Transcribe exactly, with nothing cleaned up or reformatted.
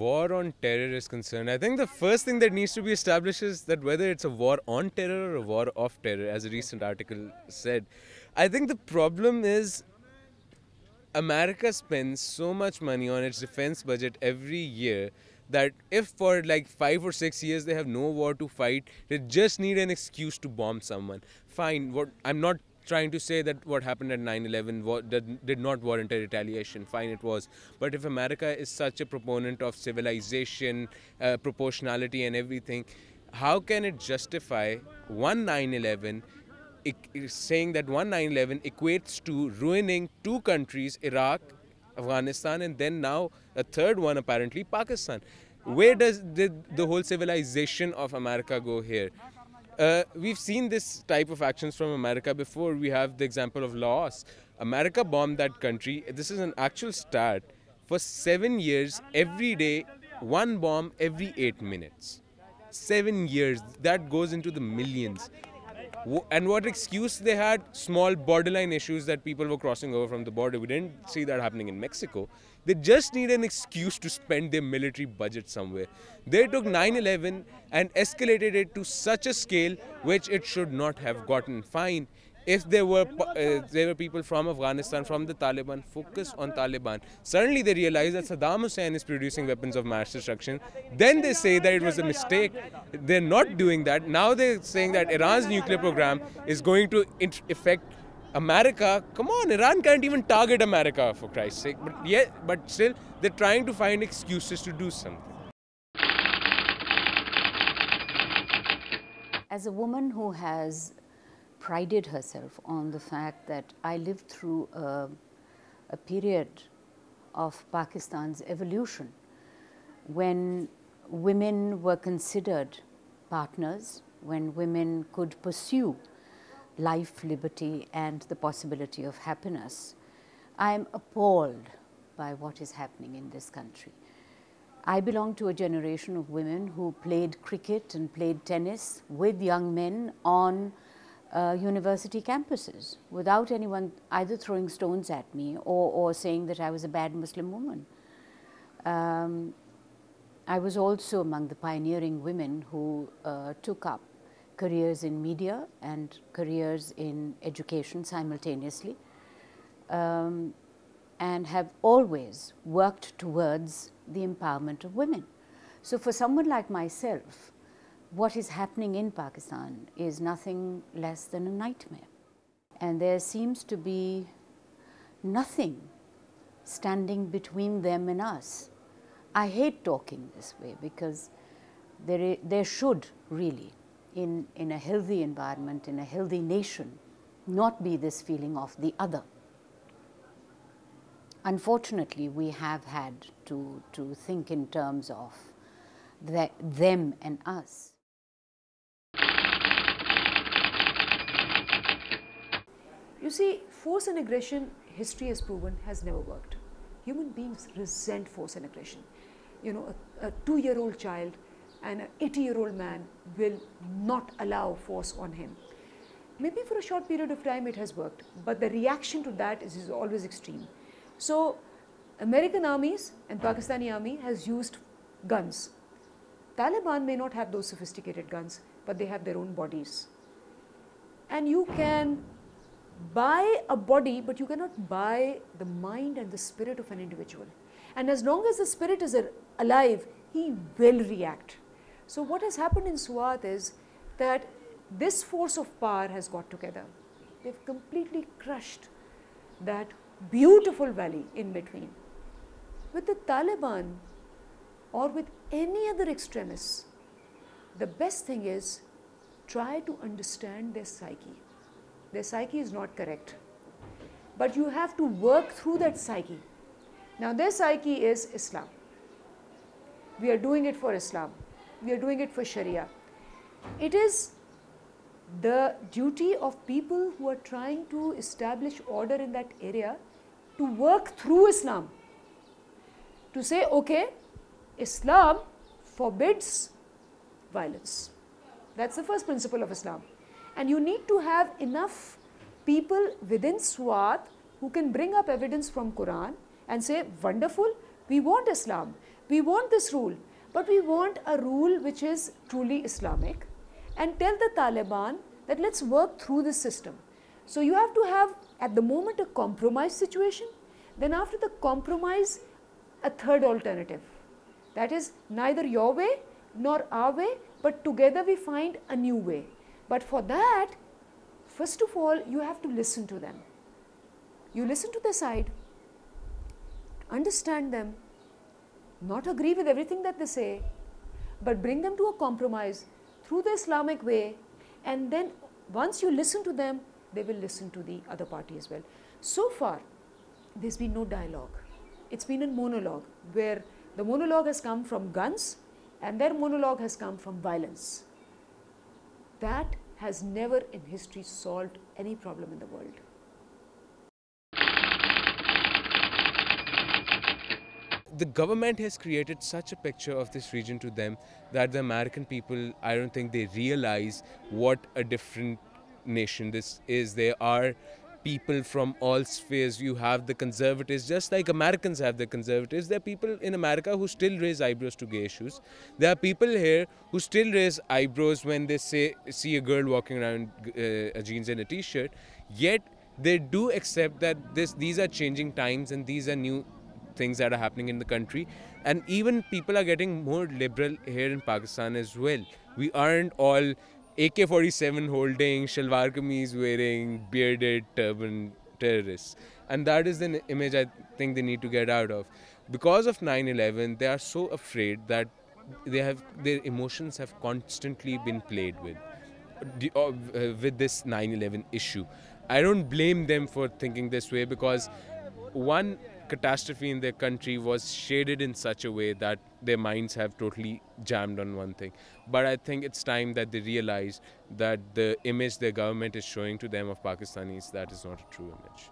war on terror is concerned, I think the first thing that needs to be established is that whether it's a war on terror or a war of terror, as a recent article said, I think the problem is America spends so much money on its defense budget every year that if for like five or six years they have no war to fight, they just need an excuse to bomb someone. Fine, what, I'm not trying to say that what happened at nine eleven did not warrant a retaliation. Fine, it was. But if America is such a proponent of civilization, uh, proportionality and everything, how can it justify one nine eleven? It is saying that one nine eleven equates to ruining two countries, Iraq, Afghanistan, and then now a third one apparently, Pakistan. Where does did the whole civilization of America go here? Uh, we've seen this type of actions from America before. We have the example of Laos. America bombed that country. This is an actual stat. For seven years, every day, one bomb every eight minutes. Seven years. That goes into the millions. And what excuse they had? Small borderline issues that people were crossing over from the border. We didn't see that happening in Mexico. They just need an excuse to spend their military budget somewhere. They took nine eleven and escalated it to such a scale which it should not have gotten. Fine, if there were, uh, there were people from Afghanistan, from the Taliban, focus on Taliban. Suddenly they realize that Saddam Hussein is producing weapons of mass destruction. Then they say that it was a mistake. They're not doing that. Now they're saying that Iran's nuclear program is going to affect America. Come on, Iran can't even target America, for Christ's sake. But, yeah, but still, they're trying to find excuses to do something. As a woman who has prided herself on the fact that I lived through a, a period of Pakistan's evolution when women were considered partners, when women could pursue life, liberty, and the possibility of happiness. I am appalled by what is happening in this country. I belong to a generation of women who played cricket and played tennis with young men on Uh, university campuses without anyone either throwing stones at me or, or saying that I was a bad Muslim woman. Um, I was also among the pioneering women who uh, took up careers in media and careers in education simultaneously, um, and have always worked towards the empowerment of women. So for someone like myself, what is happening in Pakistan is nothing less than a nightmare. And there seems to be nothing standing between them and us. I hate talking this way because there, there should really, in, in a healthy environment, in a healthy nation, not be this feeling of the other. Unfortunately, we have had to, to think in terms of the, them and us. You see, force and aggression, history has proven, has never worked. Human beings resent force and aggression. You know, a, a two-year-old child and an eighty-year-old man will not allow force on him. Maybe for a short period of time it has worked, but the reaction to that is, is always extreme. So, American armies and Pakistani army has used guns. Taliban may not have those sophisticated guns, but they have their own bodies. And you can buy a body, but you cannot buy the mind and the spirit of an individual. And as long as the spirit is alive, he will react. So what has happened in Swat is that this force of power has got together. They've completely crushed that beautiful valley in between. With the Taliban or with any other extremists, the best thing is try to understand their psyche. Their psyche is not correct, but you have to work through that psyche. Now their psyche is Islam. We are doing it for Islam. We are doing it for Sharia. It is the duty of people who are trying to establish order in that area to work through Islam. To say, okay, Islam forbids violence. That's the first principle of Islam. And you need to have enough people within Swat who can bring up evidence from Quran and say, wonderful, we want Islam. we want this rule, but we want a rule which is truly Islamic, and tell the Taliban that let's work through this system. So you have to have at the moment a compromise situation, then after the compromise a third alternative, that is neither your way nor our way, but together we find a new way. But for that, first of all, you have to listen to them. You listen to their side, understand them, not agree with everything that they say, but bring them to a compromise through the Islamic way, and then once you listen to them, they will listen to the other party as well. So far, there's been no dialogue. It's been a monologue, where the monologue has come from guns and their monologue has come from violence. That has never in history solved any problem in the world. The government has created such a picture of this region to them that the American people, I don't think they realize what a different nation this is. There are people from all spheres. You have the conservatives, just like Americans have the conservatives. There are people in America who still raise eyebrows to gay issues. There are people here who still raise eyebrows when they say, see a girl walking around uh, a jeans and a t-shirt. Yet they do accept that this, these are changing times and these are new things that are happening in the country. And even people are getting more liberal here in Pakistan as well. We aren't all A K forty-seven holding, shalwar kameez wearing, bearded turban terrorists. And that is the image I think they need to get out of. Because of nine eleven, they are so afraid that they have, their emotions have constantly been played with, uh, with this nine eleven issue. I don't blame them for thinking this way, because one catastrophe in their country was shaded in such a way that their minds have totally jammed on one thing. But I think it's time that they realize that the image their government is showing to them of Pakistanis, that is not a true image.